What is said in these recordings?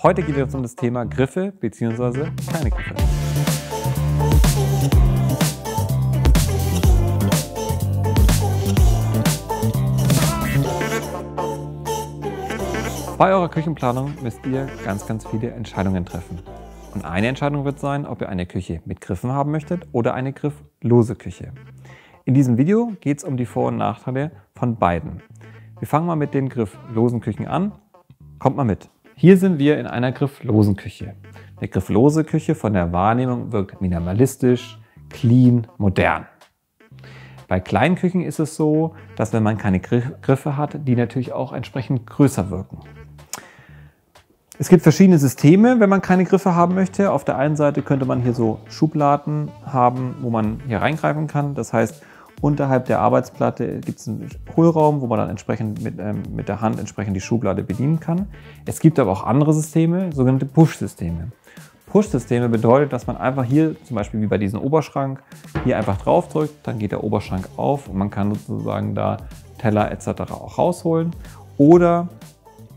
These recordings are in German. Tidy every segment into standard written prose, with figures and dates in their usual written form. Heute geht es um das Thema Griffe bzw. keine Griffe. Bei eurer Küchenplanung müsst ihr ganz viele Entscheidungen treffen. Und eine Entscheidung wird sein, ob ihr eine Küche mit Griffen haben möchtet oder eine grifflose Küche. In diesem Video geht es um die Vor- und Nachteile von beiden. Wir fangen mal mit den grifflosen Küchen an. Kommt mal mit! Hier sind wir in einer grifflosen Küche. Eine grifflose Küche von der Wahrnehmung wirkt minimalistisch, clean, modern. Bei kleinen Küchen ist es so, dass wenn man keine Griffe hat, die natürlich auch entsprechend größer wirken. Es gibt verschiedene Systeme, wenn man keine Griffe haben möchte. Auf der einen Seite könnte man hier so Schubladen haben, wo man hier reingreifen kann. Das heißt, unterhalb der Arbeitsplatte gibt es einen Hohlraum, wo man dann entsprechend mit der Hand die Schublade bedienen kann. Es gibt aber auch andere Systeme, sogenannte Push-Systeme. Push-Systeme bedeutet, dass man einfach hier, zum Beispiel wie bei diesem Oberschrank, hier einfach drauf drückt, dann geht der Oberschrank auf und man kann sozusagen da Teller etc. auch rausholen. Oder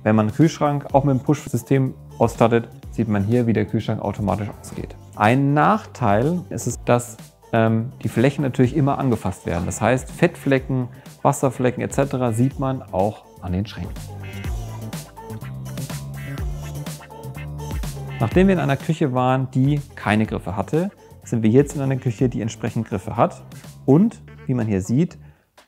wenn man einen Kühlschrank auch mit dem Push-System ausstattet, sieht man hier, wie der Kühlschrank automatisch ausgeht. Ein Nachteil ist es, dass die Flächen natürlich immer angefasst werden. Das heißt, Fettflecken, Wasserflecken etc. sieht man auch an den Schränken. Nachdem wir in einer Küche waren, die keine Griffe hatte, sind wir jetzt in einer Küche, die entsprechend Griffe hat. Und wie man hier sieht,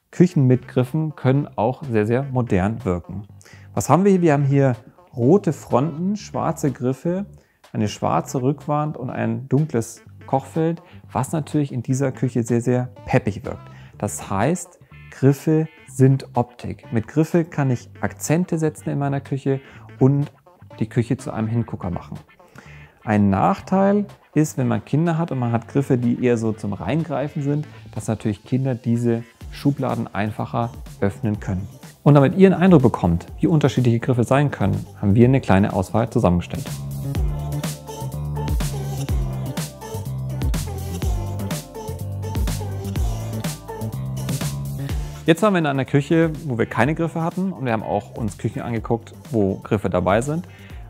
Küchen mit Griffen können auch sehr modern wirken. Was haben wir hier? Wir haben hier rote Fronten, schwarze Griffe, eine schwarze Rückwand und ein dunkles Kochfeld, was natürlich in dieser Küche sehr peppig wirkt. Das heißt, Griffe sind Optik. Mit Griffe kann ich Akzente setzen in meiner Küche und die Küche zu einem Hingucker machen. Ein Nachteil ist, wenn man Kinder hat und man hat Griffe, die eher so zum Reingreifen sind, dass natürlich Kinder diese Schubladen einfacher öffnen können. Und damit ihr einen Eindruck bekommt, wie unterschiedliche Griffe sein können, haben wir eine kleine Auswahl zusammengestellt. Jetzt waren wir in einer Küche, wo wir keine Griffe hatten, und wir haben auch uns Küchen angeguckt, wo Griffe dabei sind.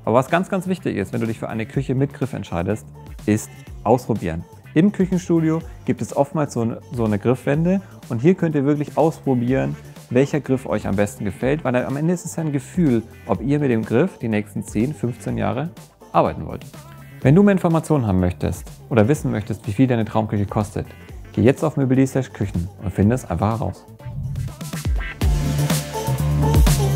Aber was ganz wichtig ist, wenn du dich für eine Küche mit Griff entscheidest, ist ausprobieren. Im Küchenstudio gibt es oftmals so eine Griffwende und hier könnt ihr wirklich ausprobieren, welcher Griff euch am besten gefällt, weil am Ende ist es ja ein Gefühl, ob ihr mit dem Griff die nächsten 10, 15 Jahre arbeiten wollt. Wenn du mehr Informationen haben möchtest oder wissen möchtest, wie viel deine Traumküche kostet, geh jetzt auf moebel.de/Küchen und finde es einfach heraus.